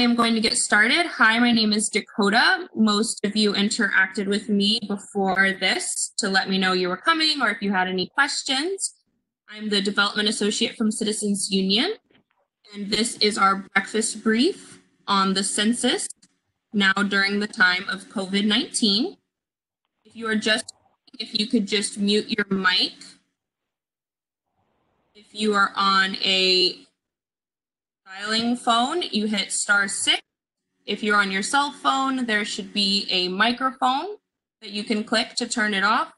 am going to get started. Hi, my name is Dakota. Most of you interacted with me before this to let me know you were coming or if you had any questions. I'm the development associate from Citizens Union, and this is our breakfast brief on the census now during the time of COVID-19. If you could just mute your mic. If you are on a dialing phone, you hit *6. If you're on your cell phone, there should be a microphone that you can click to turn it off.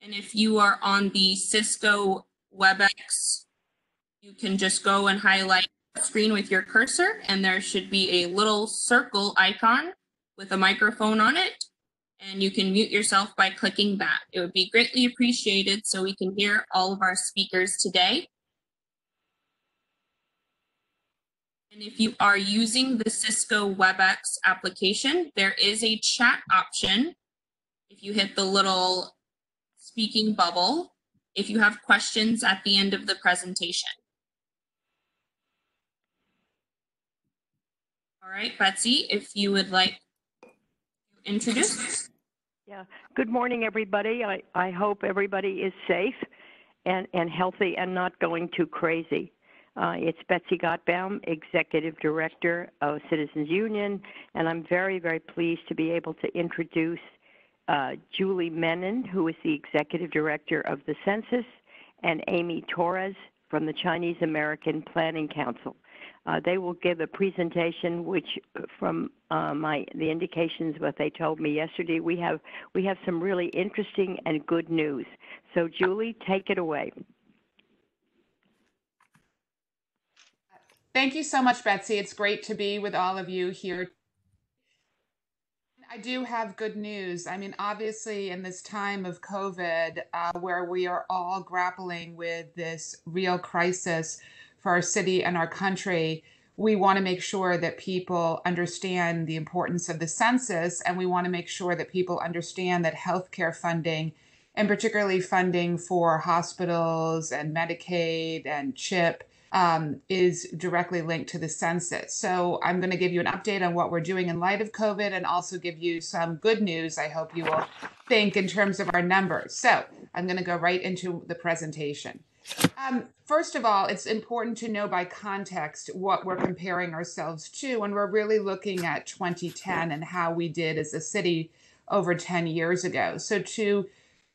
And if you are on the Cisco WebEx, you can just go and highlight the screen with your cursor, and there should be a little circle icon with a microphone on it. And you can mute yourself by clicking that. It would be greatly appreciated so we can hear all of our speakers today. And if you are using the Cisco WebEx application, there is a chat option. If you hit the little speaking bubble, if you have questions at the end of the presentation. All right, Betsy, if you would like to introduce. Yeah, good morning, everybody. I hope everybody is safe and healthy and not going too crazy. It's Betsy Gottbaum, Executive Director of Citizens Union, and I'm very, very pleased to be able to introduce Julie Menin, who is the Executive Director of the Census, and Amy Torres from the Chinese American Planning Council. They will give a presentation which, from the indications what they told me yesterday, we have some really interesting and good news. So Julie, take it away. Thank you so much, Betsy. It's great to be with all of you here. I do have good news. I mean, obviously, in this time of COVID, where we are all grappling with this real crisis for our city and our country, we want to make sure that people understand the importance of the census, and we want to make sure that people understand that healthcare funding, and particularly funding for hospitals and Medicaid and CHIP, is directly linked to the census. So I'm going to give you an update on what we're doing in light of COVID and also give you some good news I hope you will think in terms of our numbers. So I'm going to go right into the presentation. First of all, it's important to know by context what we're comparing ourselves to, and we're really looking at 2010 and how we did as a city over 10 years ago. So to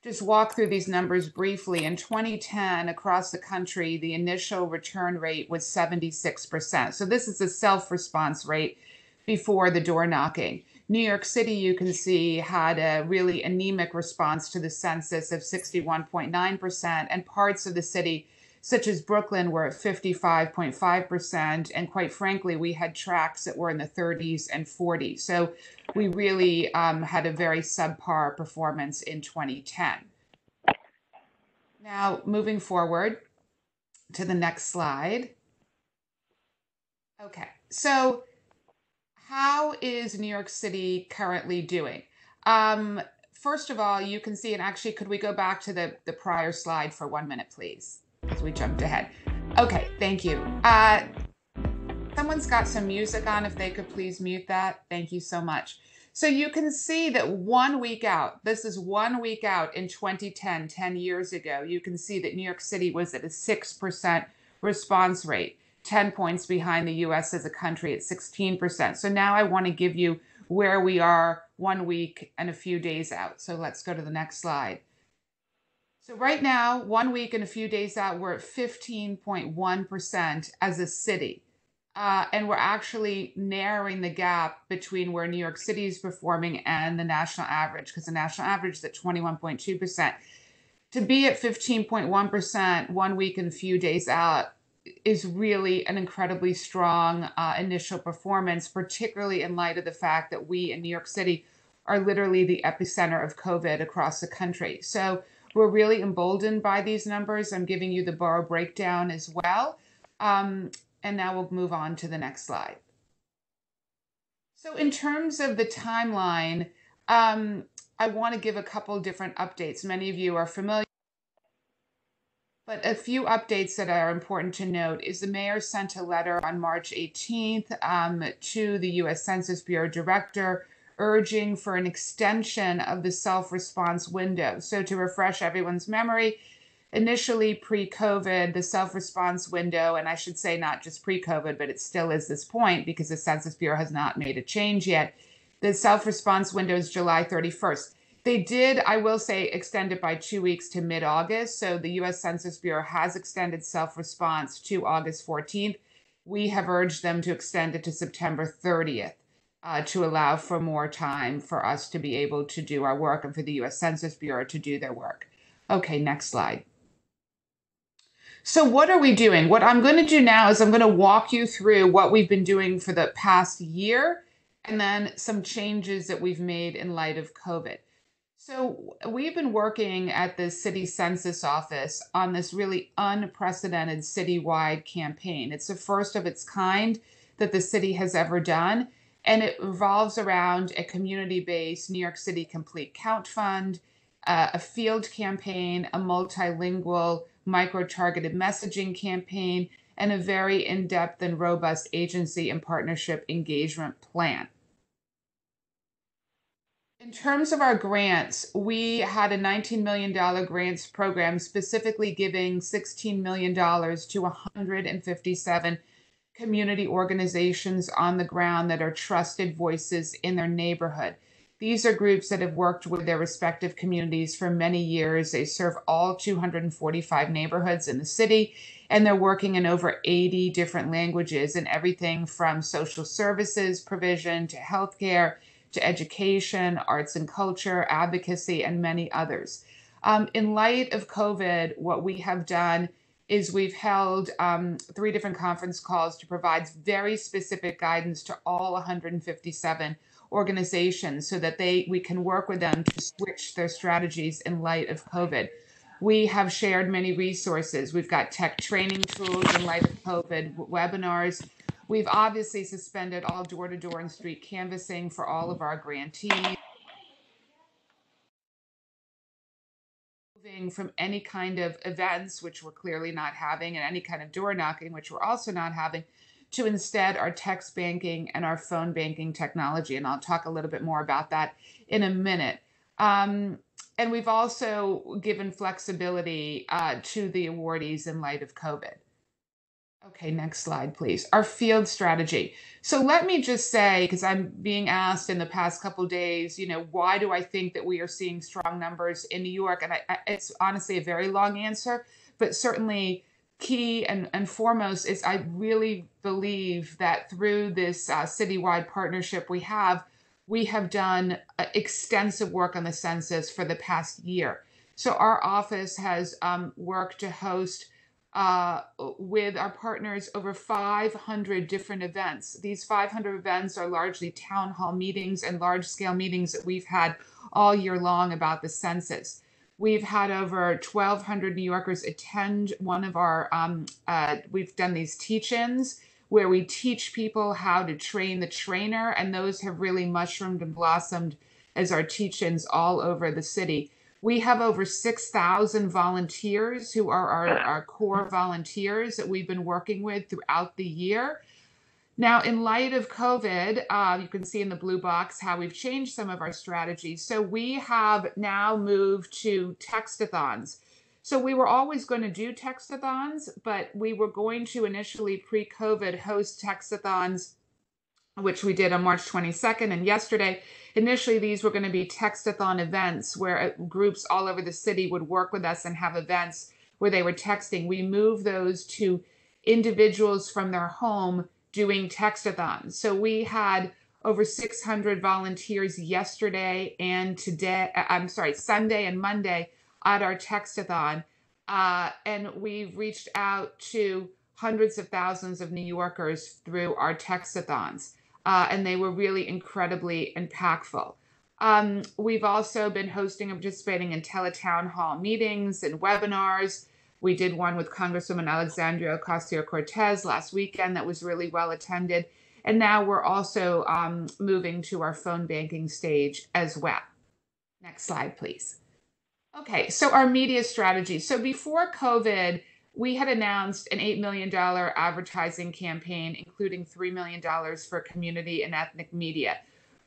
just walk through these numbers briefly. In 2010, across the country, the initial return rate was 76%. So this is the self-response rate before the door knocking. New York City, you can see, had a really anemic response to the census of 61.9%, and parts of the city, such as Brooklyn, were at 55.5%, and quite frankly, we had tracts that were in the 30s and 40s. So we really had a very subpar performance in 2010. Now, moving forward to the next slide. Okay, so how is New York City currently doing? First of all, you can see, and actually, could we go back to the prior slide for 1 minute, please, as we jumped ahead. Okay, thank you. Someone's got some music on, if they could please mute that. Thank you so much. So you can see that 1 week out, this is 1 week out in 2010, 10 years ago, you can see that New York City was at a 6% response rate, 10 points behind the US as a country at 16%. So now I want to give you where we are 1 week and a few days out. So let's go to the next slide. So right now, 1 week and a few days out, we're at 15.1% as a city. And we're actually narrowing the gap between where New York City is performing and the national average, because the national average is at 21.2%. To be at 15.1% 1 week and a few days out is really an incredibly strong initial performance, particularly in light of the fact that we in New York City are literally the epicenter of COVID across the country. So we're really emboldened by these numbers. I'm giving you the borough breakdown as well. And now we'll move on to the next slide. So in terms of the timeline, I want to give a couple different updates. Many of you are familiar, But a few updates that are important to note is the mayor sent a letter on March 18th to the U.S. Census Bureau director urging for an extension of the self-response window. So to refresh everyone's memory, initially pre-COVID, the self-response window, and I should say not just pre-COVID, but it still is this point because the Census Bureau has not made a change yet. The self-response window is July 31st. They did, I will say, extend it by 2 weeks to mid-August. So the U.S. Census Bureau has extended self-response to August 14th. We have urged them to extend it to September 30th to allow for more time for us to be able to do our work and for the U.S. Census Bureau to do their work. Okay, next slide. So what are we doing? What I'm going to do now is I'm going to walk you through what we've been doing for the past year and then some changes that we've made in light of COVID. So we've been working at the city census office on this really unprecedented citywide campaign. It's the first of its kind that the city has ever done, and it revolves around a community-based New York City Complete Count Fund, a field campaign, a multilingual micro-targeted messaging campaign, and a very in-depth and robust agency and partnership engagement plan. In terms of our grants, we had a $19 million grants program specifically giving $16 million to 157 community organizations on the ground that are trusted voices in their neighborhood. These are groups that have worked with their respective communities for many years. They serve all 245 neighborhoods in the city, and they're working in over 80 different languages in everything from social services provision to healthcare, to education, arts and culture, advocacy, and many others. In light of COVID, what we have done is we've held 3 different conference calls to provide very specific guidance to all 157 organizations so that we can work with them to switch their strategies in light of COVID. We have shared many resources. We've got tech training tools in light of COVID, webinars. We've obviously suspended all door-to-door and street canvassing for all of our grantees. Moving from any kind of events, which we're clearly not having, and any kind of door knocking, which we're also not having, to instead our text banking and our phone banking technology. And I'll talk a little bit more about that in a minute. And we've also given flexibility to the awardees in light of COVID. Okay, next slide, please. Our field strategy. So let me just say, because I'm being asked in the past couple of days, you know, why do I think that we are seeing strong numbers in New York? And it's honestly a very long answer, but certainly key and foremost is I really believe that through this citywide partnership we have done extensive work on the census for the past year. So our office has worked to host with our partners over 500 different events. These 500 events are largely town hall meetings and large-scale meetings that we've had all year long about the census. We've had over 1,200 New Yorkers attend one of our, we've done these teach-ins where we teach people how to train the trainer, and those have really mushroomed and blossomed as our teach-ins all over the city. We have over 6,000 volunteers who are our core volunteers that we've been working with throughout the year. Now, in light of COVID, you can see in the blue box how we've changed some of our strategies. So we have now moved to text-a-thons. So we were always going to do text-a-thons, but we were going to initially pre-COVID host text-a-thons, which we did on March 22nd and yesterday. Initially, these were going to be text-a-thon events where groups all over the city would work with us and have events where they were texting. We moved those to individuals from their home doing text-a-thons. So we had over 600 volunteers yesterday and today, I'm sorry, Sunday and Monday at our text-a-thon. And we've reached out to hundreds of thousands of New Yorkers through our text-a-thons. And they were really incredibly impactful. We've also been hosting and participating in teletown hall meetings and webinars. We did one with Congresswoman Alexandria Ocasio-Cortez last weekend that was really well attended. And now we're also moving to our phone banking stage as well. Next slide, please. Okay, so our media strategy. So before COVID, we had announced an $8 million advertising campaign, including $3 million for community and ethnic media.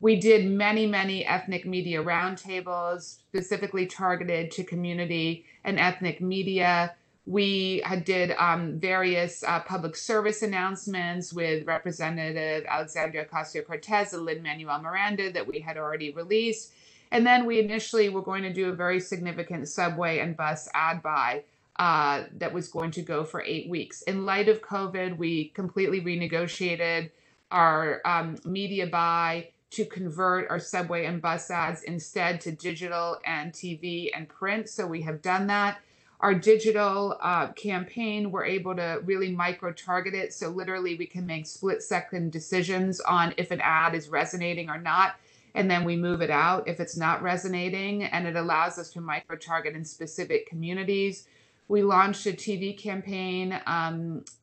We did many, many ethnic media roundtables, specifically targeted to community and ethnic media. We did various public service announcements with Representative Alexandria Ocasio-Cortez and Lin-Manuel Miranda that we had already released. And then we initially were going to do a very significant subway and bus ad buy that was going to go for 8 weeks. In light of COVID, we completely renegotiated our media buy to convert our subway and bus ads instead to digital and TV and print. So we have done that. Our digital campaign, we're able to really micro-target it. So literally we can make split-second decisions on if an ad is resonating or not, and then we move it out if it's not resonating, and it allows us to micro-target in specific communities. We launched a TV campaign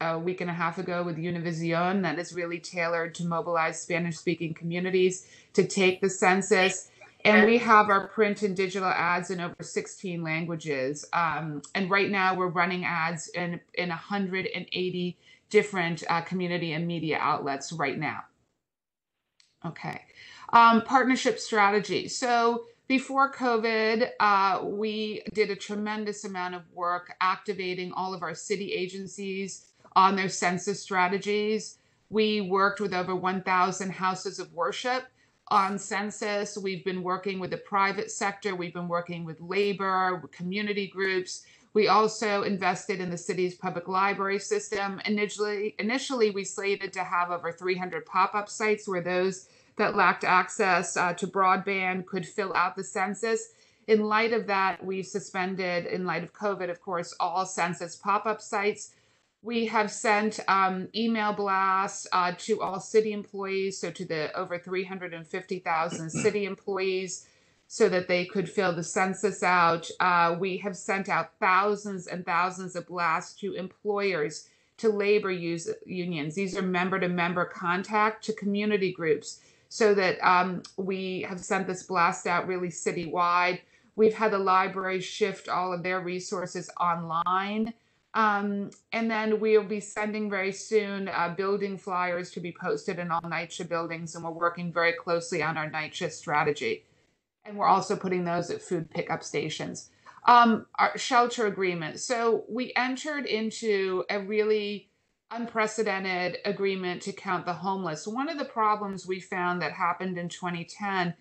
a week and a half ago with Univision that is really tailored to mobilize Spanish-speaking communities to take the census. And we have our print and digital ads in over 16 languages. And right now we're running ads in 180 different community and media outlets right now. Okay. Partnership strategy. So before COVID, we did a tremendous amount of work activating all of our city agencies on their census strategies. We worked with over 1,000 houses of worship on census. We've been working with the private sector. We've been working with labor, with community groups. We also invested in the city's public library system. Initially, we slated to have over 300 pop-up sites where those that lacked access to broadband could fill out the census. In light of that, we've suspended, in light of COVID, of course, all census pop-up sites. We have sent email blasts to all city employees, so to the over 350,000 city employees, so that they could fill the census out. We have sent out thousands and thousands of blasts to employers, to labor unions. These are member-to-member contact to community groups, so that we have sent this blast out really citywide. We've had the library shift all of their resources online. And then we'll be sending very soon building flyers to be posted in all NYCHA buildings, and we're working very closely on our NYCHA strategy. And we're also putting those at food pickup stations. Our shelter agreement. So we entered into a really unprecedented agreement to count the homeless. One of the problems we found that happened in 2010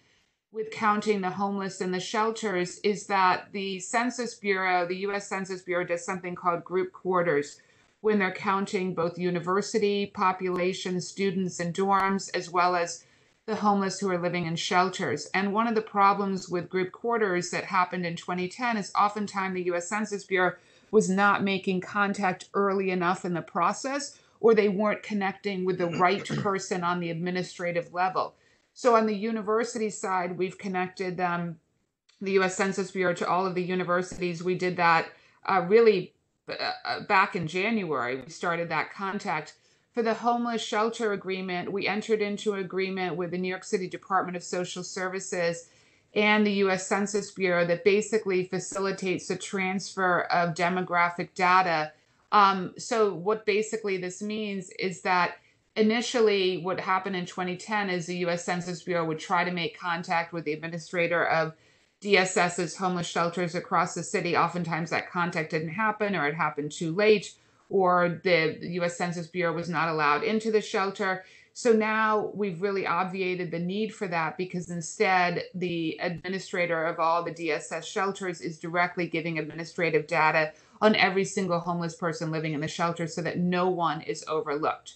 with counting the homeless in the shelters is that the Census Bureau, the U.S. Census Bureau, does something called group quarters when they're counting both university population, students in dorms, as well as the homeless who are living in shelters. And one of the problems with group quarters that happened in 2010 is oftentimes the U.S. Census Bureau was not making contact early enough in the process, or they weren't connecting with the right person on the administrative level. So on the university side, we've connected the U.S. Census Bureau to all of the universities. We did that really back in January. We started that contact. For the homeless shelter agreement, we entered into an agreement with the New York City Department of Social Services and the U.S. Census Bureau that basically facilitates the transfer of demographic data. So what basically this means is that initially, what happened in 2010 is the U.S. Census Bureau would try to make contact with the administrator of DSS's homeless shelters across the city. Oftentimes that contact didn't happen, or it happened too late, or the U.S. Census Bureau was not allowed into the shelter. So now we've really obviated the need for that, because instead the administrator of all the DSS shelters is directly giving administrative data on every single homeless person living in the shelter so that no one is overlooked.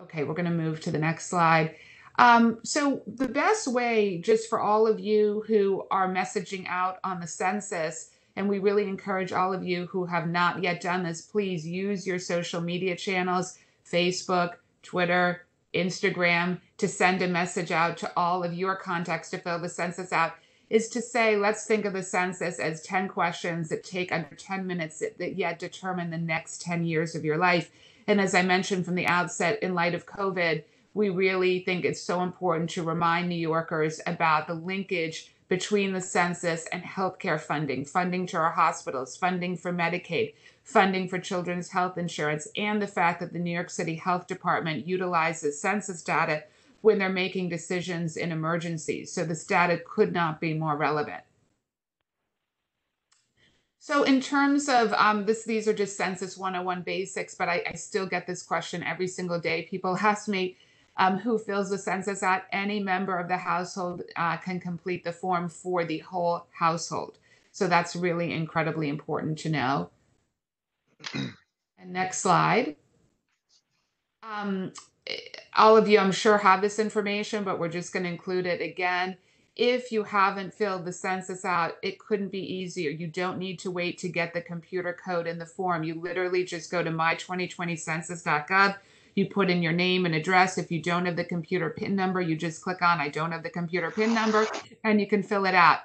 Okay, we're going to move to the next slide. So the best way, just for all of you who are messaging out on the census, and we really encourage all of you who have not yet done this, please use your social media channels, Facebook, Twitter, Instagram, to send a message out to all of your contacts to fill the census out, is to say, let's think of the census as 10 questions that take under 10 minutes that yet determine the next 10 years of your life. And as I mentioned from the outset, in light of COVID, we really think it's so important to remind New Yorkers about the linkage between the census and healthcare funding, funding to our hospitals, funding for Medicaid, funding for children's health insurance, and the fact that the New York City Health Department utilizes census data when they're making decisions in emergencies. So this data could not be more relevant. So in terms of these are just Census 101 basics, but I still get this question every single day. People ask me who fills the census out. Any member of the household can complete the form for the whole household. So that's really incredibly important to know. And next slide. All of you, I'm sure, have this information, but we're just going to include it again. If you haven't filled the census out, it couldn't be easier. You don't need to wait to get the computer code in the form. You literally just go to my2020census.gov. You put in your name and address. If you don't have the computer PIN number, you just click on I don't have the computer PIN number, and you can fill it out.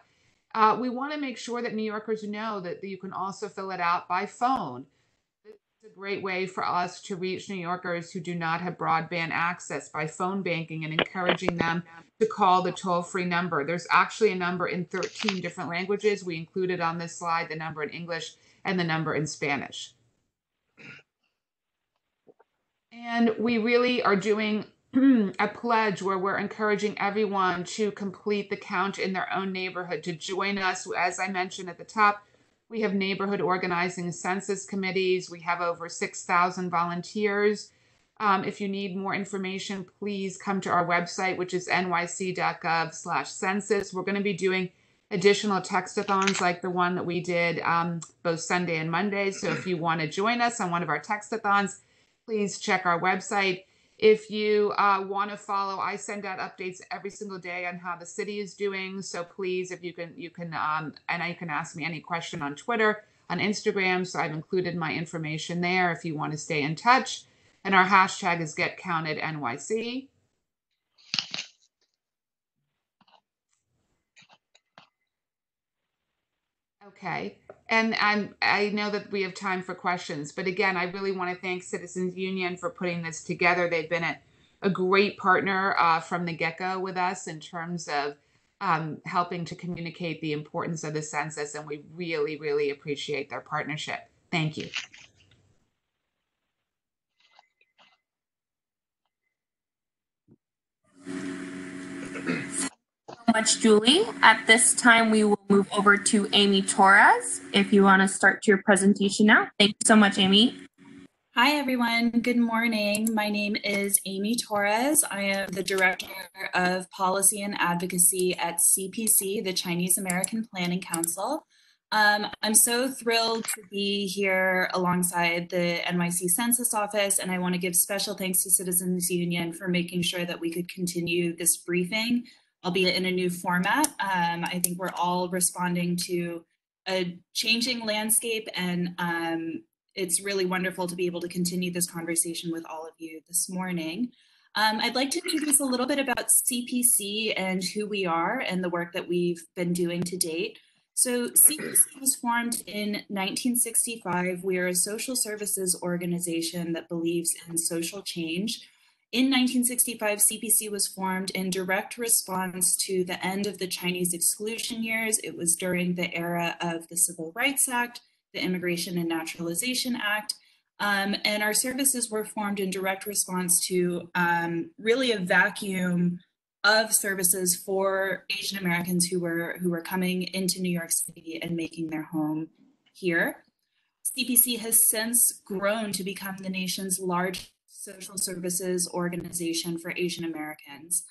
We want to make sure that New Yorkers know that you can also fill it out by phone. It's a great way for us to reach New Yorkers who do not have broadband access by phone banking and encouraging them to call the toll-free number. There's actually a number in 13 different languages. We included on this slide the number in English and the number in Spanish. And we really are doing a pledge where we're encouraging everyone to complete the count in their own neighborhood, to join us. As I mentioned at the top, we have neighborhood organizing census committees. We have over 6,000 volunteers. If you need more information, please come to our website, which is nyc.gov/census. We're going to be doing additional textathons like the one that we did both Sunday and Monday. So if you want to join us on one of our textathons, please check our website. If you want to follow, I send out updates every single day on how the city is doing. So please, if you can ask me any question on Twitter, on Instagram. So I've included my information there if you want to stay in touch. And our hashtag is GetCountedNYC. Okay. And I know that we have time for questions, but again, I really want to thank Citizens Union for putting this together. They've been a great partner from the get-go with us in terms of helping to communicate the importance of the census, and we really, really appreciate their partnership. Thank you. Much, Julie. At this time, we will move over to Amy Torres. If you want to start your presentation now. Thank you so much, Amy. Hi, everyone. Good morning. My name is Amy Torres. I am the Director of Policy and Advocacy at CPC, the Chinese American Planning Council. I'm so thrilled to be here alongside the NYC Census Office, and I want to give special thanks to Citizens Union for making sure that we could continue this briefing, albeit in a new format. I think we're all responding to a changing landscape, and it's really wonderful to be able to continue this conversation with all of you this morning. I'd like to introduce a little bit about CPC and who we are and the work that we've been doing to date. So CPC was formed in 1965. We are a social services organization that believes in social change. In 1965, CPC was formed in direct response to the end of the Chinese exclusion years. It was during the era of the Civil Rights Act, the Immigration and Naturalization Act, and our services were formed in direct response to really a vacuum of services for Asian Americans who were coming into New York City and making their home here. CPC has since grown to become the nation's largest social services organization for Asian Americans,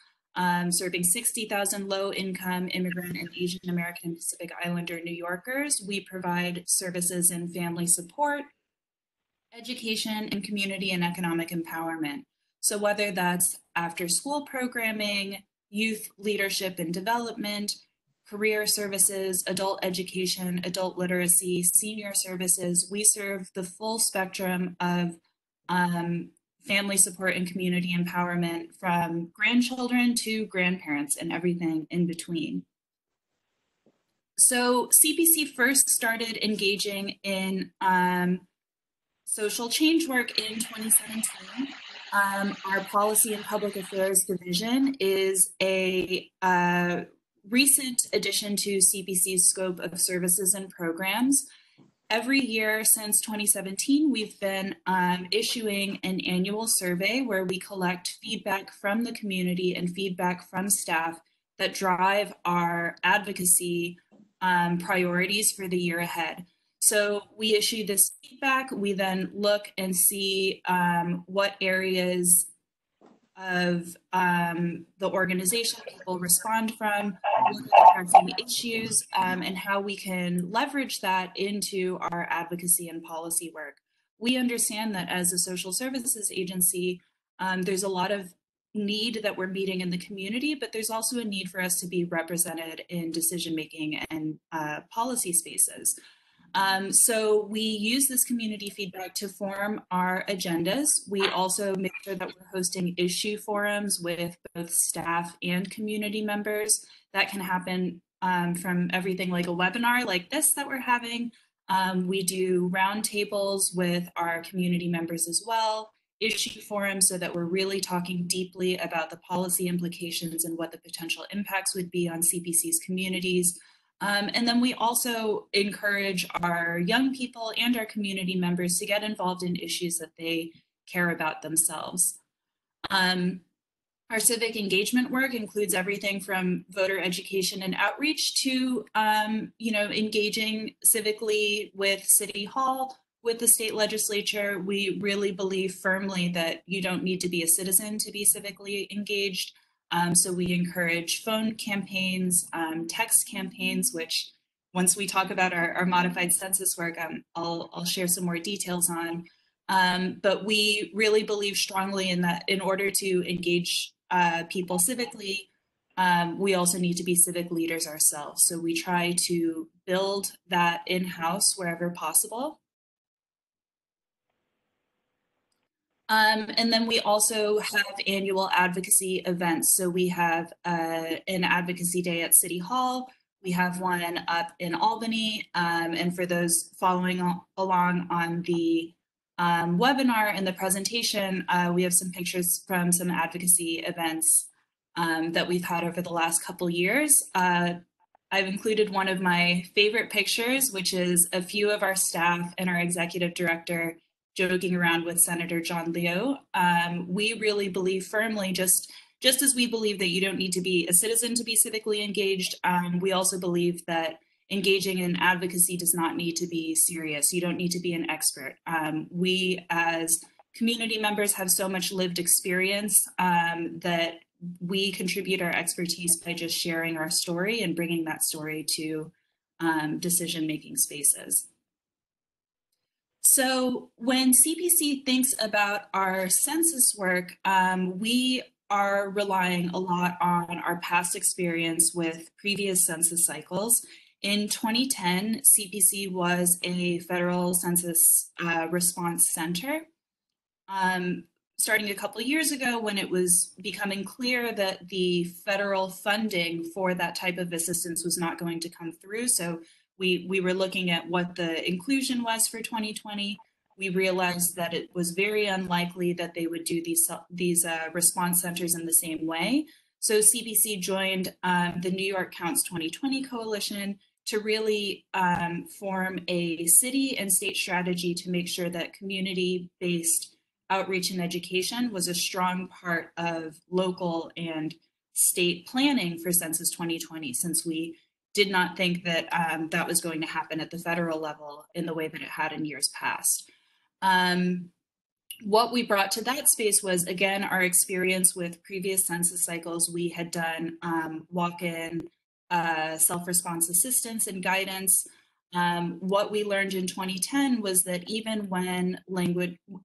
serving 60,000 low-income immigrant and Asian American and Pacific Islander New Yorkers. We provide services in family support, education, and community and economic empowerment. So whether that's after-school programming, youth leadership and development, career services, adult education, adult literacy, senior services, we serve the full spectrum of family support and community empowerment, from grandchildren to grandparents and everything in between. So CPC first started engaging in social change work in 2017. Our Policy and Public Affairs Division is a recent addition to CPC's scope of services and programs. Every year since 2017, we've been issuing an annual survey where we collect feedback from the community and feedback from staff that drive our advocacy priorities for the year ahead. So we issue this feedback, we then look and see what areas of the organization people respond from, the issues, and how we can leverage that into our advocacy and policy work. We understand that as a social services agency, there's a lot of need that we're meeting in the community, but there's also a need for us to be represented in decision-making and policy spaces. So we use this community feedback to form our agendas. We also make sure that we're hosting issue forums with both staff and community members. That can happen from everything like a webinar like this that we're having. We do roundtables with our community members as well, issue forums so that we're really talking deeply about the policy implications and what the potential impacts would be on CPC's communities. And then we also encourage our young people and our community members to get involved in issues that they care about themselves. Our civic engagement work includes everything from voter education and outreach to, engaging civically with City Hall, with the state legislature. We really believe firmly that you don't need to be a citizen to be civically engaged. So we encourage phone campaigns, text campaigns, which once we talk about our modified census work, I'll share some more details on. But we really believe strongly in that in order to engage people civically, we also need to be civic leaders ourselves. So we try to build that in-house wherever possible. And then we also have annual advocacy events. So we have an advocacy day at City Hall. We have one up in Albany. And for those following along on the webinar and the presentation, we have some pictures from some advocacy events that we've had over the last couple years. I've included one of my favorite pictures, which is a few of our staff and our executive director joking around with Senator John Liu. We really believe firmly, just as we believe that you don't need to be a citizen to be civically engaged, we also believe that engaging in advocacy does not need to be serious. You don't need to be an expert. We as community members have so much lived experience that we contribute our expertise by just sharing our story and bringing that story to decision-making spaces. So when CPC thinks about our census work, we are relying a lot on our past experience with previous census cycles. In 2010, CPC was a federal census response center. Starting a couple years ago, when it was becoming clear that the federal funding for that type of assistance was not going to come through, so we were looking at what the inclusion was for 2020. We realized that it was very unlikely that they would do these response centers in the same way. So CPC joined the New York Counts 2020 coalition to really form a city and state strategy to make sure that community-based outreach and education was a strong part of local and state planning for Census 2020, since we did not think that that was going to happen at the federal level in the way that it had in years past. What we brought to that space was, again, our experience with previous census cycles. We had done walk-in self-response assistance and guidance. What we learned in 2010 was that even when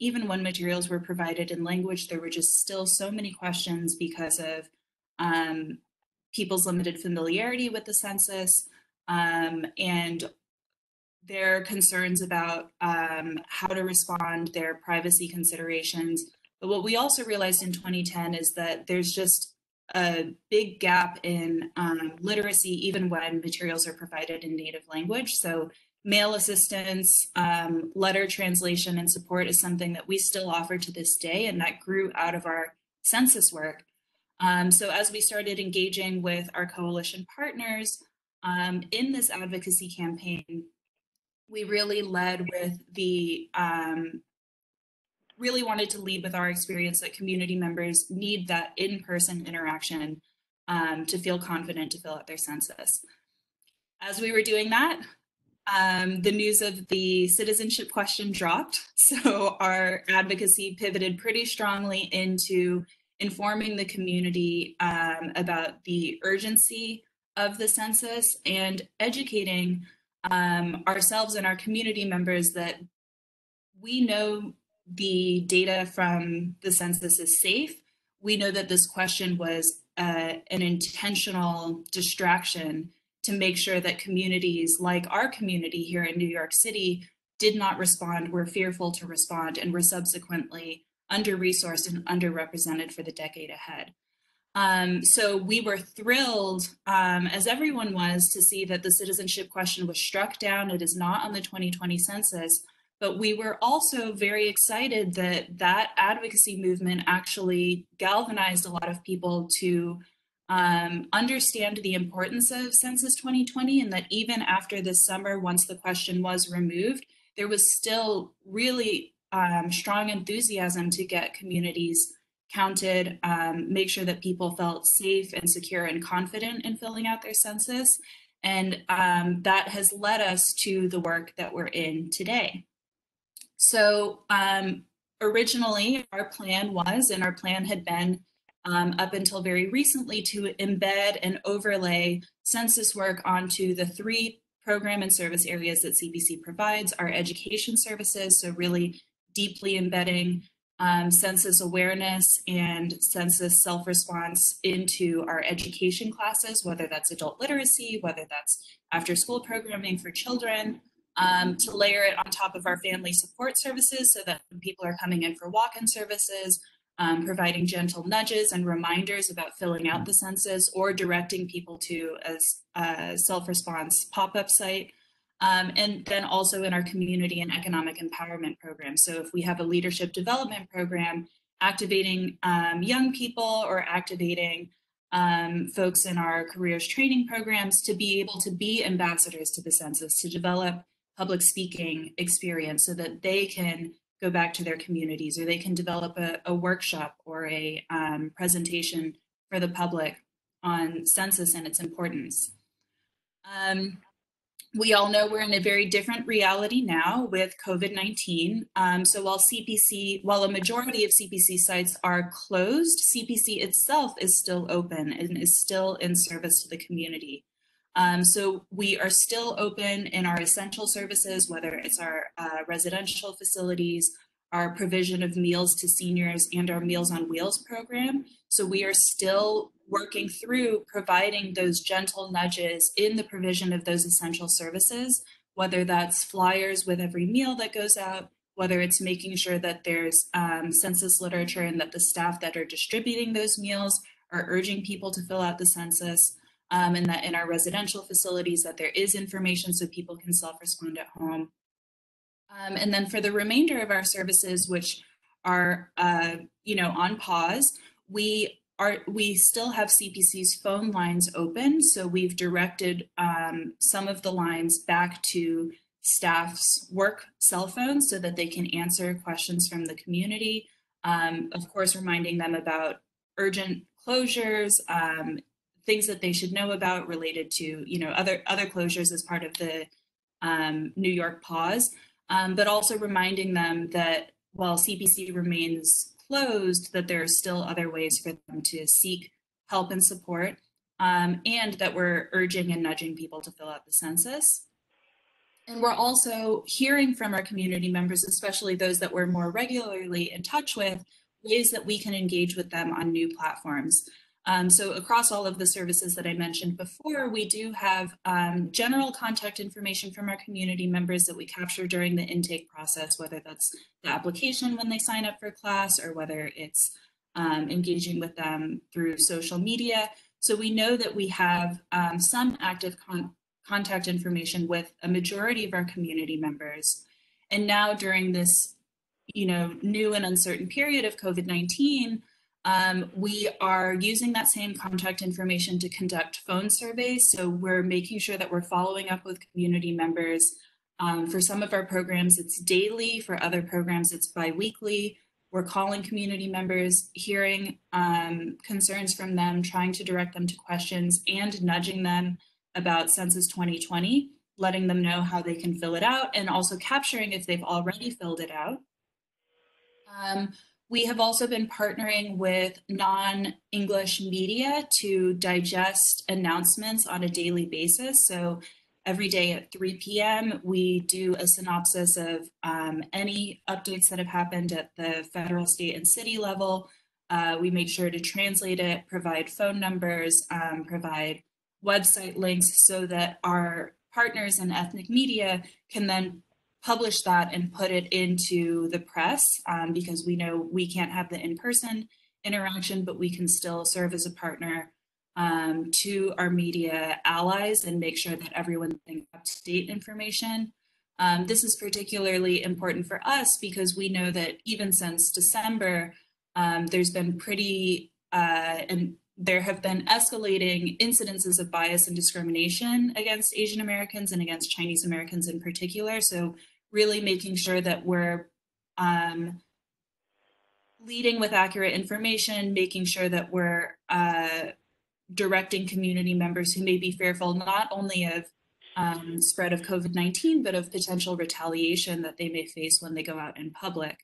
materials were provided in language, there were just still so many questions because of people's limited familiarity with the census and their concerns about how to respond, their privacy considerations. But what we also realized in 2010 is that there's just a big gap in literacy, even when materials are provided in native language. So mail assistance, letter translation and support is something that we still offer to this day, and that grew out of our census work. So as we started engaging with our coalition partners in this advocacy campaign, we really led with the, really wanted to lead with our experience that community members need that in-person interaction to feel confident to fill out their census. As we were doing that, the news of the citizenship question dropped. So our advocacy pivoted pretty strongly into informing the community about the urgency of the census and educating ourselves and our community members that we know the data from the census is safe. We know that this question was an intentional distraction to make sure that communities like our community here in New York City did not respond, were fearful to respond, and were subsequently under-resourced and underrepresented for the decade ahead. So we were thrilled, as everyone was, to see that the citizenship question was struck down. It is not on the 2020 census, but we were also very excited that that advocacy movement actually galvanized a lot of people to understand the importance of Census 2020, and that even after this summer, once the question was removed, there was still really strong enthusiasm to get communities counted, make sure that people felt safe and secure and confident in filling out their census. And that has led us to the work that we're in today. So originally our plan was, and our plan had been up until very recently, to embed and overlay census work onto the three program and service areas that CPC provides: our education services, so really deeply embedding census awareness and census self-response into our education classes, whether that's adult literacy, whether that's after-school programming for children, to layer it on top of our family support services so that when people are coming in for walk-in services, providing gentle nudges and reminders about filling out the census, or directing people to a self-response pop-up site. And then also in our community and economic empowerment program. So if we have a leadership development program, activating young people or activating folks in our careers training programs to be able to be ambassadors to the census, to develop public speaking experience so that they can go back to their communities, or they can develop a workshop or a presentation for the public on census and its importance. We all know we're in a very different reality now with COVID-19. So while a majority of CPC sites are closed, CPC itself is still open and is still in service to the community. So we are still open in our essential services, whether it's our residential facilities, our provision of meals to seniors, and our Meals on Wheels program. So we are still working through providing those gentle nudges in the provision of those essential services, whether that's flyers with every meal that goes out, whether it's making sure that there's census literature and that the staff that are distributing those meals are urging people to fill out the census, and that in our residential facilities that there is information so people can self-respond at home. And then for the remainder of our services, which are on pause, we still have CPC's phone lines open, so we've directed some of the lines back to staff's work cell phones so that they can answer questions from the community. Of course, reminding them about urgent closures, things that they should know about related to other closures as part of the New York pause, but also reminding them that while CPC remains closed, that there are still other ways for them to seek help and support, and that we're urging and nudging people to fill out the census. And we're also hearing from our community members, especially those that we're more regularly in touch with, ways that we can engage with them on new platforms. So across all of the services that I mentioned before, we do have general contact information from our community members that we capture during the intake process, whether that's the application when they sign up for class, or whether it's engaging with them through social media. So we know that we have some active contact information with a majority of our community members. And now during this, new and uncertain period of COVID-19, We are using that same contact information to conduct phone surveys. So we're making sure that we're following up with community members. For some of our programs, it's daily. For other programs, it's biweekly. We're calling community members, hearing concerns from them, trying to direct them to questions, and nudging them about Census 2020, letting them know how they can fill it out, and also capturing if they've already filled it out. We have also been partnering with non-English media to digest announcements on a daily basis. So every day at 3 p.m., we do a synopsis of any updates that have happened at the federal, state, and city level. We make sure to translate it, provide phone numbers, provide website links so that our partners in ethnic media can then publish that and put it into the press, because we know we can't have the in-person interaction, but we can still serve as a partner to our media allies and make sure that everyone's getting up-to-date information. This is particularly important for us because we know that even since December, there's been there have been escalating incidences of bias and discrimination against Asian Americans and against Chinese Americans in particular. So really making sure that we're leading with accurate information, making sure that we're directing community members who may be fearful not only of spread of COVID-19, but of potential retaliation that they may face when they go out in public.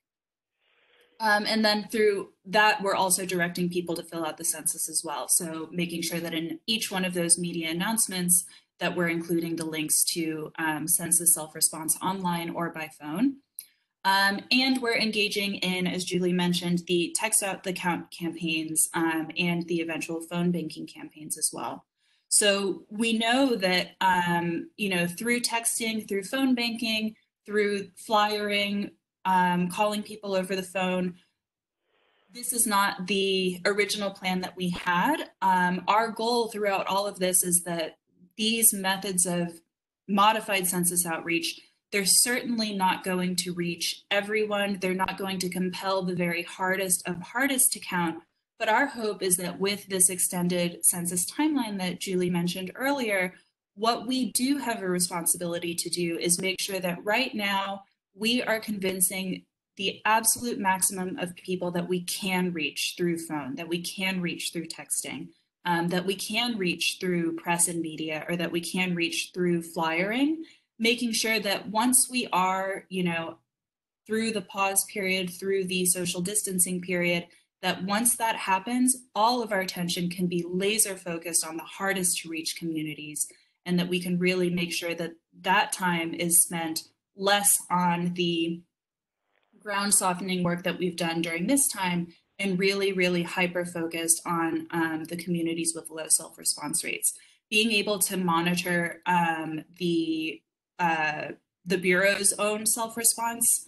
And then through that, we're also directing people to fill out the census as well. So making sure that in each one of those media announcements that we're including the links to census self-response online or by phone. And we're engaging in, as Julie mentioned, the Text Out the Count campaigns and the eventual phone banking campaigns as well. So we know that, through texting, through phone banking, through flyering, calling people over the phone. This is not the original plan that we had. Our goal throughout all of this is that these methods of modified census outreach, they're certainly not going to reach everyone. They're not going to compel the very hardest of hardest to count. But our hope is that with this extended census timeline that Julie mentioned earlier, what we do have a responsibility to do is make sure that right now, we are convincing the absolute maximum of people that we can reach through phone, that we can reach through texting, that we can reach through press and media, or that we can reach through flyering, making sure that once we are, through the pause period, through the social distancing period, that once that happens, all of our attention can be laser focused on the hardest to reach communities, and that we can really make sure that that time is spent less on the ground softening work that we've done during this time and really, really hyper-focused on the communities with low self-response rates. Being able to monitor the Bureau's own self-response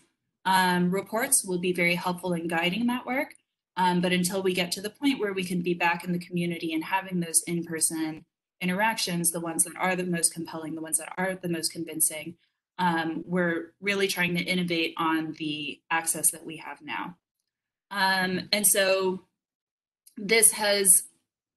reports will be very helpful in guiding that work. But until we get to the point where we can be back in the community and having those in-person interactions, the ones that are the most compelling, the ones that are the most convincing, we're really trying to innovate on the access that we have now. And so this has,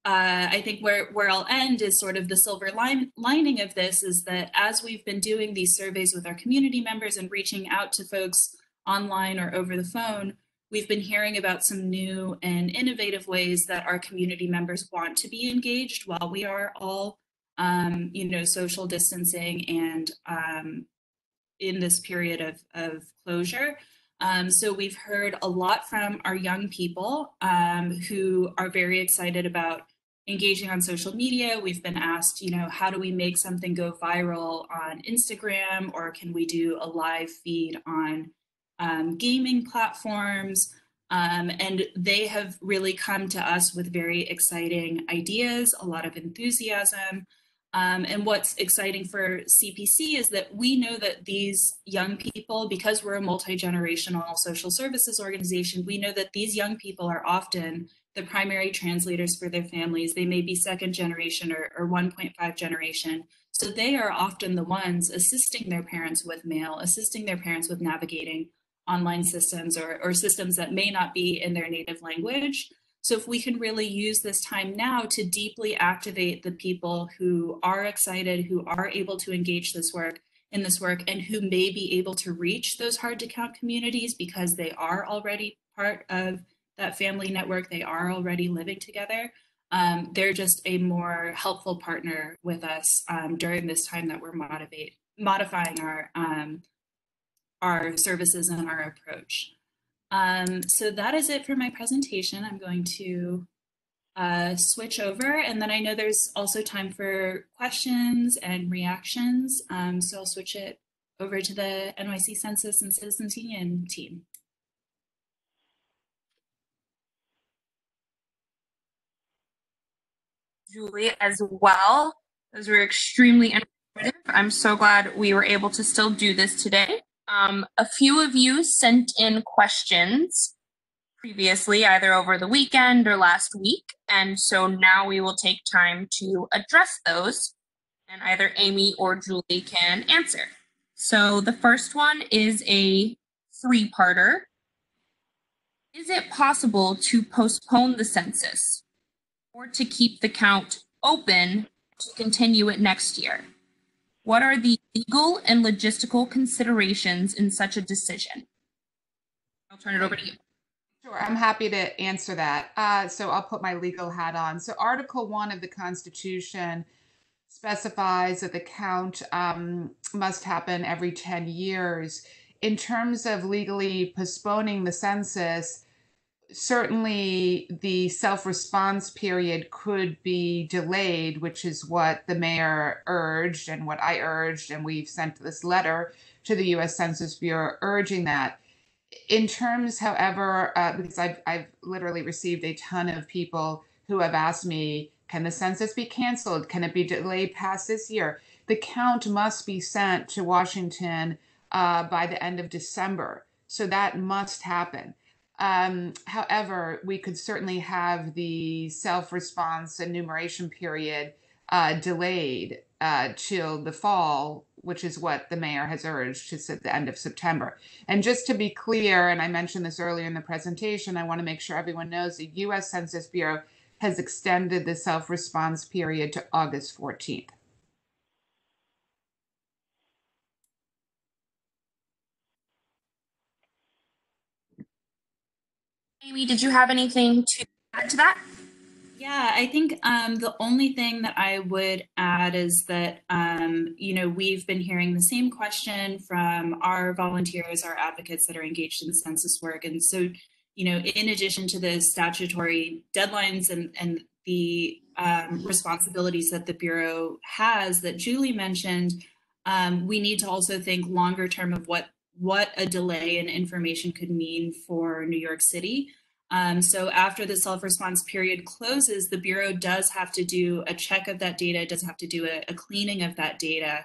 I think where I'll end is sort of the silver lining of this is that as we've been doing these surveys with our community members and reaching out to folks online or over the phone, we've been hearing about some new and innovative ways that our community members want to be engaged while we are all, social distancing and in this period of closure. So we've heard a lot from our young people who are very excited about engaging on social media. We've been asked, how do we make something go viral on Instagram, or can we do a live feed on gaming platforms? And they have really come to us with very exciting ideas, a lot of enthusiasm. And what's exciting for CPC is that we know that these young people, because we're a multi-generational social services organization, we know that these young people are often the primary translators for their families. They may be second generation or 1.5 generation. So they are often the ones assisting their parents with mail, assisting their parents with navigating online systems or systems that may not be in their native language. So if we can really use this time now to deeply activate the people who are excited, who are able to engage in this work, and who may be able to reach those hard to count communities because they are already part of that family network, they are already living together, they're just a more helpful partner with us during this time that we're modifying our services and our approach. So that is it for my presentation. I'm going to switch over, and then I know there's also time for questions and reactions. So I'll switch it over to the NYC Census and Citizens Union team. Julie as well. Those were extremely informative. I'm so glad we were able to still do this today. A few of you sent in questions previously, either over the weekend or last week. And so now we will take time to address those, and either Amy or Julie can answer. So the first one is a three-parter. Is it possible to postpone the census or to keep the count open to continue it next year? What are the legal and logistical considerations in such a decision? I'll turn it over to you. Sure, I'm happy to answer that. So I'll put my legal hat on. So Article 1 of the Constitution specifies that the count must happen every 10 years. In terms of legally postponing the census, certainly the self-response period could be delayed, which is what the mayor urged and what I urged, and we've sent this letter to the U.S. Census Bureau urging that. In terms, however, because I've literally received a ton of people who have asked me, can the census be canceled? Can it be delayed past this year? The count must be sent to Washington by the end of December, so that must happen. However, we could certainly have the self-response enumeration period delayed till the fall, which is what the mayor has urged to the end of September. And just to be clear, and I mentioned this earlier in the presentation, I want to make sure everyone knows the U.S. Census Bureau has extended the self-response period to August 14th. Amy, did you have anything to add to that? Yeah, I think the only thing that I would add is that, you know, we've been hearing the same question from our volunteers, our advocates that are engaged in census work. And so, you know, in addition to the statutory deadlines and the responsibilities that the Bureau has that Julie mentioned, we need to also think longer term of what a delay in information could mean for New York City. So after the self-response period closes, the Bureau does have to do a check of that data, does have to do a cleaning of that data,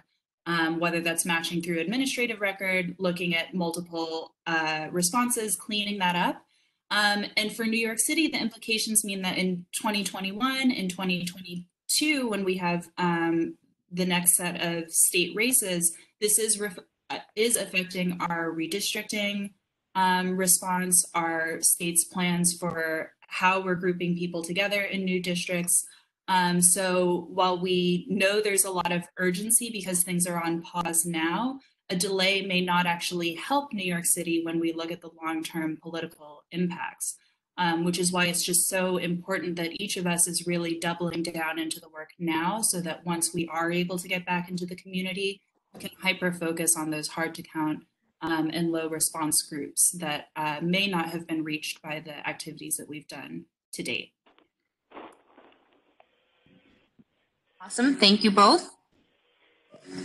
whether that's matching through administrative record, looking at multiple responses, cleaning that up. And for New York City, the implications mean that in 2021 and 2022, when we have the next set of state races, this is affecting our redistricting response, our state's plans for how we're grouping people together in new districts. So while we know there's a lot of urgency because things are on pause now, a delay may not actually help New York City when we look at the long-term political impacts, which is why it's just so important that each of us is really doubling down into the work now so that once we are able to get back into the community, can hyper-focus on those hard-to-count and low-response groups that may not have been reached by the activities that we've done to date. Awesome. Thank you both.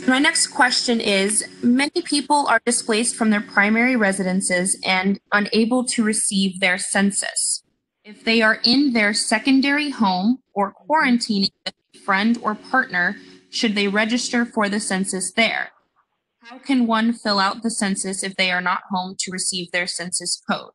My next question is, many people are displaced from their primary residences and unable to receive their census. If they are in their secondary home or quarantining with a friend or partner, should they register for the census there? How can one fill out the census if they are not home to receive their census code?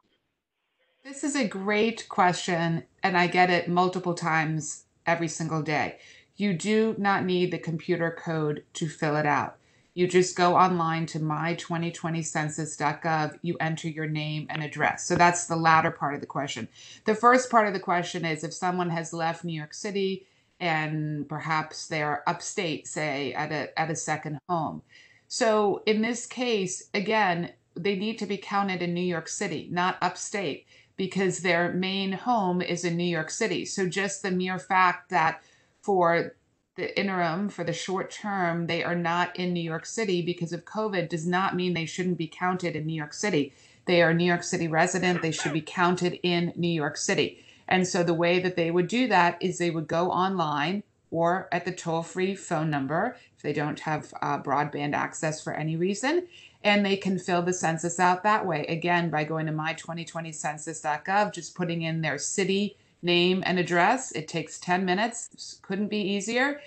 This is a great question, and I get it multiple times every single day. You do not need the computer code to fill it out. You just go online to my2020census.gov, you enter your name and address. So that's the latter part of the question. The first part of the question is if someone has left New York City and perhaps they're upstate, say, at a second home. So in this case, again, they need to be counted in New York City, not upstate, because their main home is in New York City. So just the mere fact that for the interim, for the short term, they are not in New York City because of COVID does not mean they shouldn't be counted in New York City. They are a New York City resident. They should be counted in New York City. And so the way that they would do that is they would go online or at the toll-free phone number if they don't have broadband access for any reason, and they can fill the census out that way. Again, by going to my2020census.gov, just putting in their city, name, and address. It takes 10 minutes. Couldn't be easier.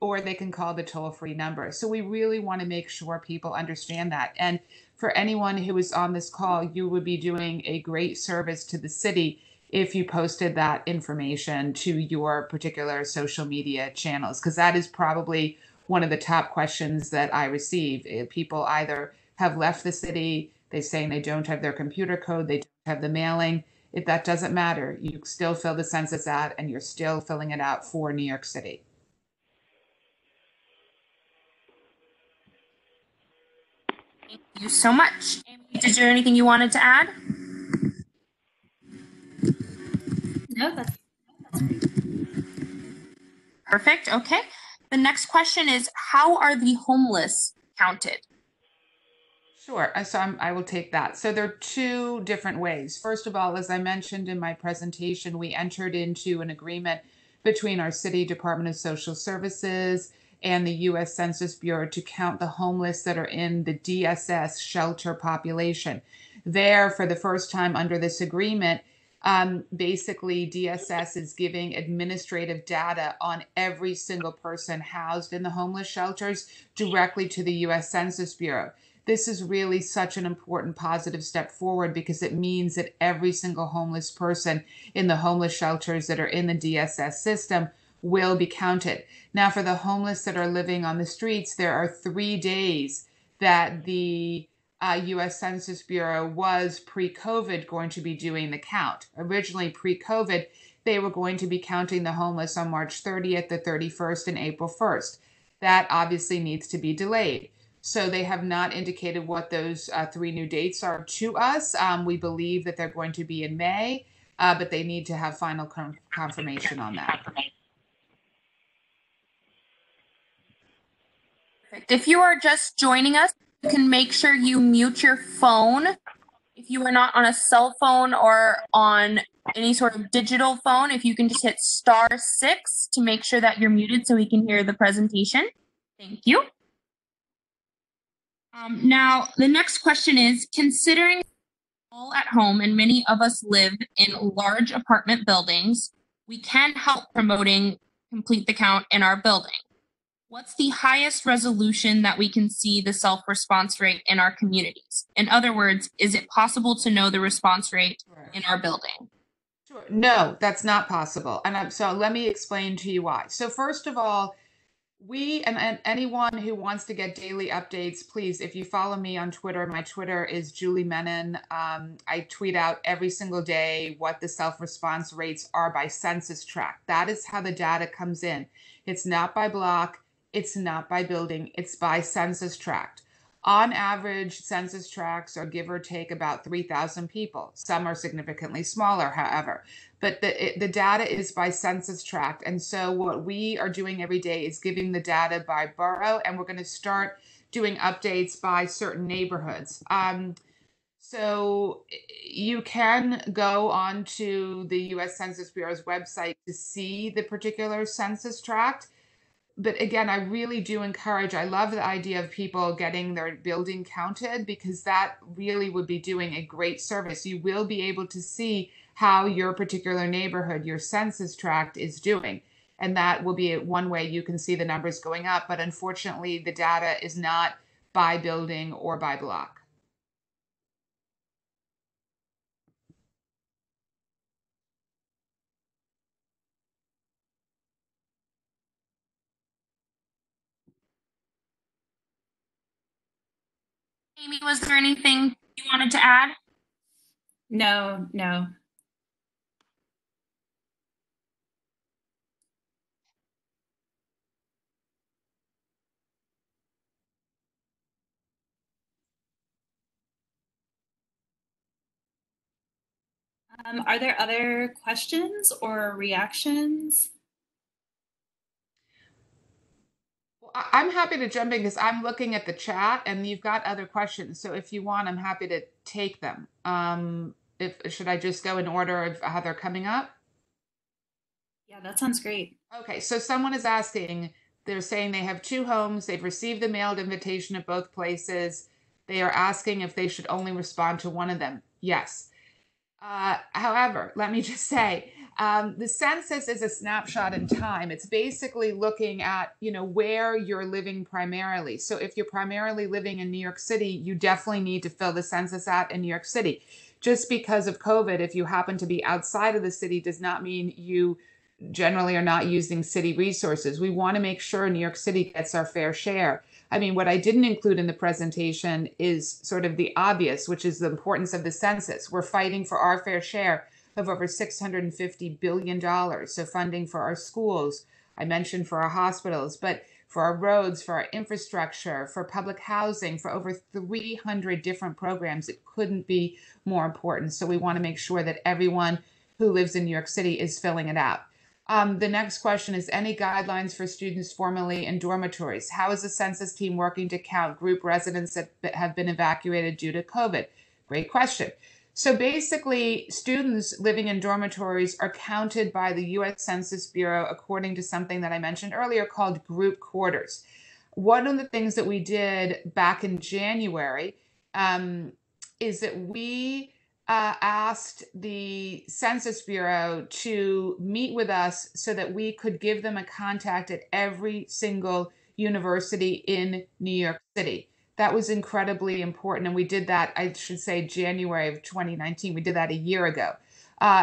Or they can call the toll-free number. So we really want to make sure people understand that. And for anyone who is on this call, you would be doing a great service to the city if you posted that information to your particular social media channels, because that is probably one of the top questions that I receive. People either have left the city, they're saying they don't have their computer code, they don't have the mailing. If that doesn't matter, you still fill the census out and you're still filling it out for New York City. Thank you so much. Amy, did there anything you wanted to add? No, that's perfect. Okay. The next question is, how are the homeless counted? Sure. So I will take that. So there are two different ways. First of all, as I mentioned in my presentation, we entered into an agreement between our city Department of Social Services and the U.S. Census Bureau to count the homeless that are in the DSS shelter population. There, for the first time under this agreement, basically, DSS is giving administrative data on every single person housed in the homeless shelters directly to the U.S. Census Bureau. This is really such an important positive step forward because it means that every single homeless person in the homeless shelters that are in the DSS system will be counted. Now, for the homeless that are living on the streets, there are 3 days that the U.S. Census Bureau was pre-COVID going to be doing the count. Originally, pre-COVID, they were going to be counting the homeless on March 30th, the 31st, and April 1st. That obviously needs to be delayed. So they have not indicated what those 3 new dates are to us. We believe that they're going to be in May, but they need to have final confirmation on that. If you are just joining us, you can make sure you mute your phone. If you are not on a cell phone or on any sort of digital phone, if you can just hit *6 to make sure that you're muted so we can hear the presentation. Thank you. Now, the next question is, considering all at home and many of us live in large apartment buildings, we can help promoting complete the count in our building. What's the highest resolution that we can see the self-response rate in our communities? In other words, is it possible to know the response rate in our building? Sure. No, that's not possible. And so let me explain to you why. So first of all, we and anyone who wants to get daily updates, please, if you follow me on Twitter, my Twitter is Julie Menin. I tweet out every single day what the self-response rates are by census tract. That is how the data comes in. It's not by block. It's not by building, it's by census tract. On average, census tracts are give or take about 3,000 people. Some are significantly smaller, however. But the data is by census tract. And so what we are doing every day is giving the data by borough, and we're going to start doing updates by certain neighborhoods. So you can go onto the U.S. Census Bureau's website to see the particular census tract. But again, I really do encourage, I love the idea of people getting their building counted because that really would be doing a great service. You will be able to see how your particular neighborhood, your census tract is doing. And that will be one way you can see the numbers going up. But unfortunately, the data is not by building or by block. Amy, was there anything you wanted to add? No, no. Are there other questions or reactions? Well, I'm happy to jump in because I'm looking at the chat and you've got other questions. So if you want, I'm happy to take them. Should I just go in order of how they're coming up? Yeah, that sounds great. Okay, so someone is asking, they're saying they have two homes, they've received a mailed invitation at both places. They are asking if they should only respond to one of them. Yes. However, let me just say, the census is a snapshot in time. It's basically looking at, you know, where you're living primarily. So if you're primarily living in New York City, you definitely need to fill the census out in New York City. Just because of COVID, if you happen to be outside of the city, does not mean you generally are not using city resources. We want to make sure New York City gets our fair share. I mean, what I didn't include in the presentation is sort of the obvious, which is the importance of the census. We're fighting for our fair share of over $650 billion. So funding for our schools, I mentioned for our hospitals, but for our roads, for our infrastructure, for public housing, for over 300 different programs, it couldn't be more important. So we want to make sure that everyone who lives in New York City is filling it out. The next question is, any guidelines for students formerly in dormitories? How is the census team working to count group residents that have been evacuated due to COVID? Great question. So basically, students living in dormitories are counted by the U.S. Census Bureau according to something that I mentioned earlier called group quarters. One of the things that we did back in January is that we asked the Census Bureau to meet with us so that we could give them a contact at every single university in New York City. That was incredibly important. And we did that, I should say, January of 2019. We did that a year ago.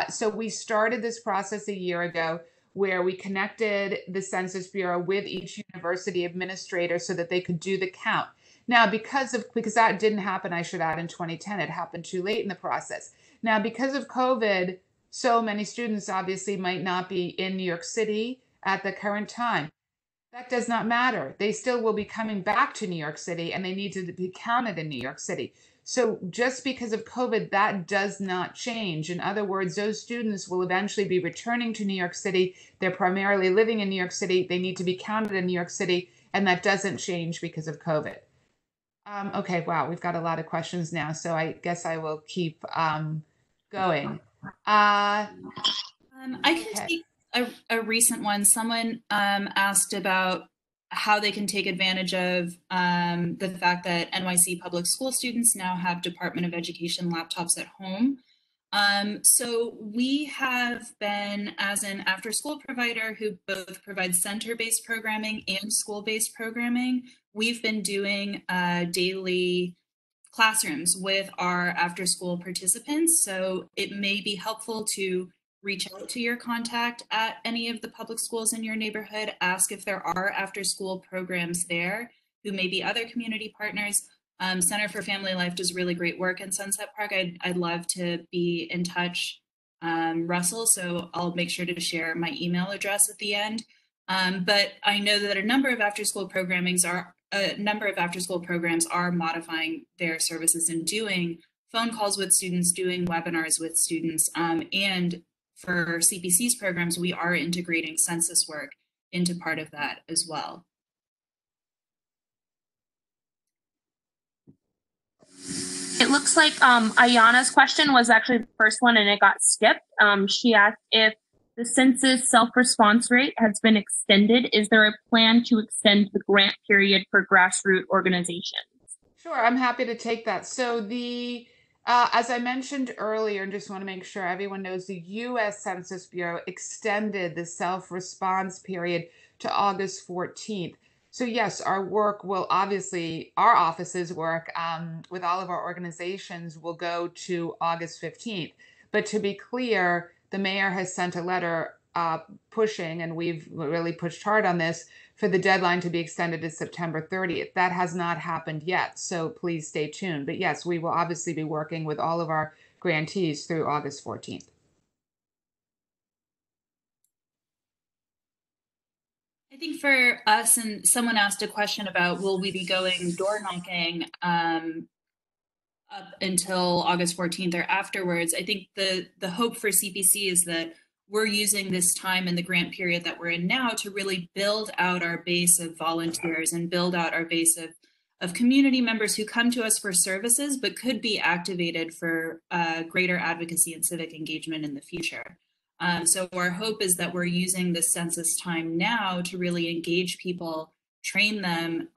So we started this process a year ago where we connected the Census Bureau with each university administrator so that they could do the count. Now, because that didn't happen, I should add, in 2010, it happened too late in the process. Now, because of COVID, so many students obviously might not be in New York City at the current time. That does not matter. They still will be coming back to New York City and they need to be counted in New York City. So just because of COVID, that does not change. In other words, those students will eventually be returning to New York City. They're primarily living in New York City. They need to be counted in New York City, and that doesn't change because of COVID. Okay, wow, we've got a lot of questions now, so I guess I will keep going. I can take a recent one. Someone asked about how they can take advantage of the fact that NYC public school students now have Department of Education laptops at home. So we have been, as an after-school provider who both provides center-based programming and school-based programming, we've been doing daily classrooms with our after-school participants. So it may be helpful to reach out to your contact at any of the public schools in your neighborhood, ask if there are after-school programs there, who may be other community partners. Center for Family Life does really great work in Sunset Park. I'd love to be in touch, Russell, so I'll make sure to share my email address at the end. But I know that a number of after-school programs are modifying their services and doing phone calls with students, doing webinars with students, and for CPC's programs, we are integrating census work into part of that as well. It looks like Ayana's question was actually the first one and it got skipped. She asked if the census self-response rate has been extended. Is there a plan to extend the grant period for grassroots organizations? Sure, I'm happy to take that. So the, as I mentioned earlier, and just want to make sure everyone knows, the U.S. Census Bureau extended the self-response period to August 14th. So yes, our work will obviously, our office's work with all of our organizations will go to August 15th. But to be clear, the mayor has sent a letter pushing, and we've really pushed hard on this, for the deadline to be extended to September 30th. That has not happened yet, so please stay tuned. But yes, we will obviously be working with all of our grantees through August 14th. I think for us, and someone asked a question about, will we be going door knocking up until August 14th or afterwards? I think the hope for CPC is that we're using this time in the grant period that we're in now to really build out our base of volunteers and build out our base of community members who come to us for services, but could be activated for greater advocacy and civic engagement in the future. So our hope is that we're using this census time now to really engage people, train them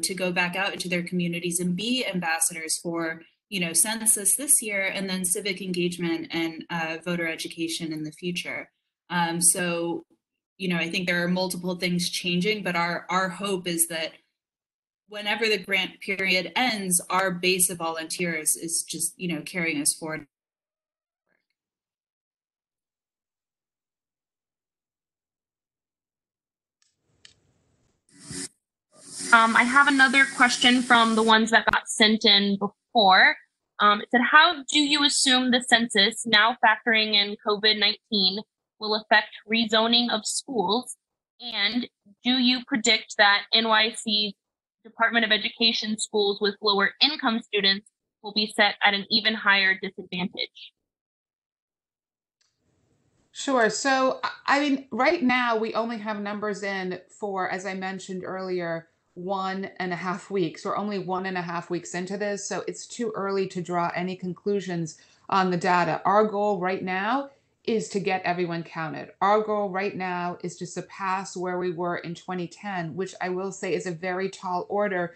to go back out into their communities and be ambassadors for, you know, census this year, and then civic engagement and voter education in the future. So, you know, I think there are multiple things changing, but our hope is that whenever the grant period ends, our base of volunteers is just, you know, carrying us forward. I have another question from the ones that got sent in before. It said, how do you assume the census, now factoring in COVID-19, will affect rezoning of schools? And do you predict that NYC's Department of Education schools with lower income students will be set at an even higher disadvantage? Sure. So, I mean, right now we only have numbers in for, as I mentioned earlier, 1.5 weeks. We're only 1.5 weeks into this, so it's too early to draw any conclusions on the data. Our goal right now is to get everyone counted. Our goal right now is to surpass where we were in 2010, which I will say is a very tall order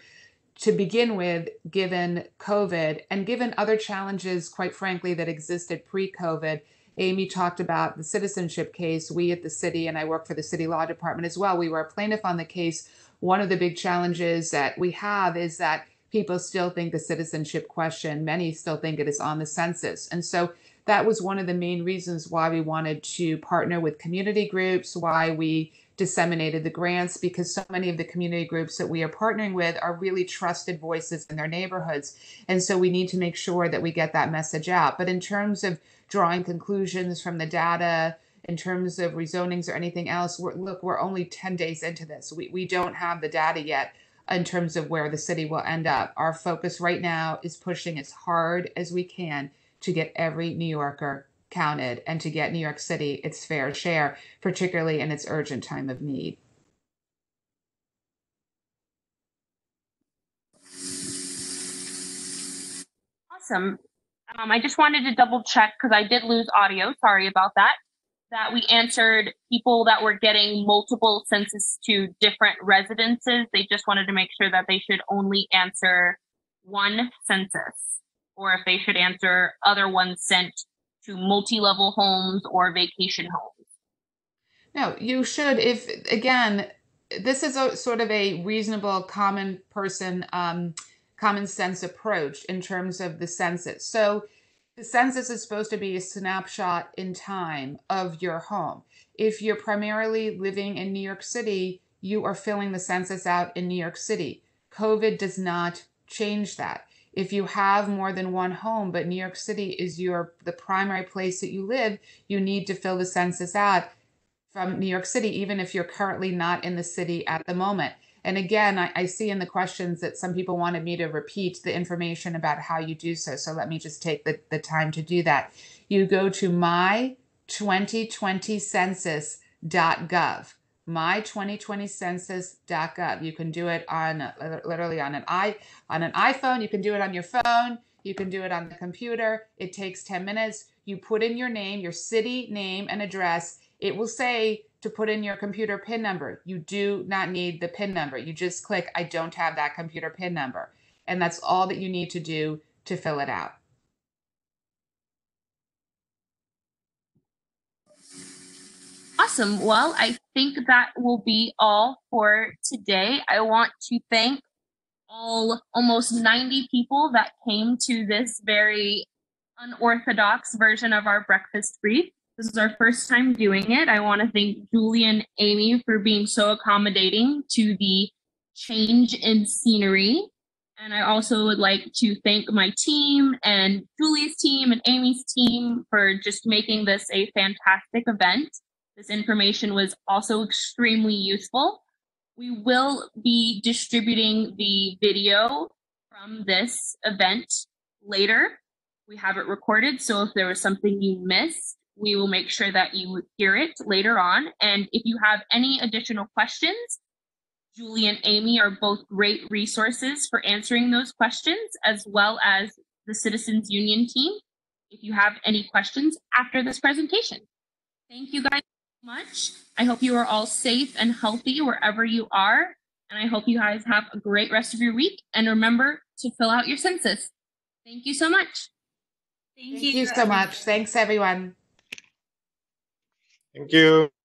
to begin with, given COVID and given other challenges, quite frankly, that existed pre-COVID. Amy talked about the citizenship case. We at the city, and I work for the city law department as well, we were a plaintiff on the case. One of the big challenges that we have is that people still think the citizenship question, many still think it is on the census. And so that was one of the main reasons why we wanted to partner with community groups, why we disseminated the grants, because so many of the community groups that we are partnering with are really trusted voices in their neighborhoods. And so we need to make sure that we get that message out. But in terms of drawing conclusions from the data, in terms of rezonings or anything else, we're only 10 days into this. We don't have the data yet in terms of where the city will end up. Our focus right now is pushing as hard as we can to get every New Yorker counted and to get New York City its fair share, particularly in its urgent time of need. Awesome. I just wanted to double check, because I did lose audio, sorry about that, that we answered people that were getting multiple census to different residences. They just wanted to make sure that they should only answer one census, or if they should answer other ones sent to multi-level homes or vacation homes. No, you should. If, again, this is a sort of a reasonable common person, common sense approach in terms of the census. So the census is supposed to be a snapshot in time of your home. If you're primarily living in New York City, you are filling the census out in New York City. COVID does not change that. If you have more than one home, but New York City is the primary place that you live, you need to fill the census out from New York City, even if you're currently not in the city at the moment. And again, I see in the questions that some people wanted me to repeat the information about how you do so. So let me just take the time to do that. You go to my2020census.gov, my2020census.gov. You can do it on literally on an iPhone. You can do it on your phone. You can do it on the computer. It takes 10 minutes. You put in your name, your city name and address. It will say to put in your computer PIN number. You do not need the PIN number. You just click, I don't have that computer PIN number. And that's all that you need to do to fill it out. Awesome. Well, I think that will be all for today. I want to thank all almost 90 people that came to this very unorthodox version of our breakfast brief. This is our first time doing it. I want to thank Julie and Amy for being so accommodating to the change in scenery. And I also would like to thank my team and Julie's team and Amy's team for just making this a fantastic event. This information was also extremely useful. We will be distributing the video from this event later. We have it recorded, so if there was something you missed, we will make sure that you hear it later on. And if you have any additional questions, Julie and Amy are both great resources for answering those questions, as well as the Citizens Union team, if you have any questions after this presentation. Thank you guys so much. I hope you are all safe and healthy wherever you are. And I hope you guys have a great rest of your week. And remember to fill out your census. Thank you so much. Thank you so much. Thanks, everyone. Thank you.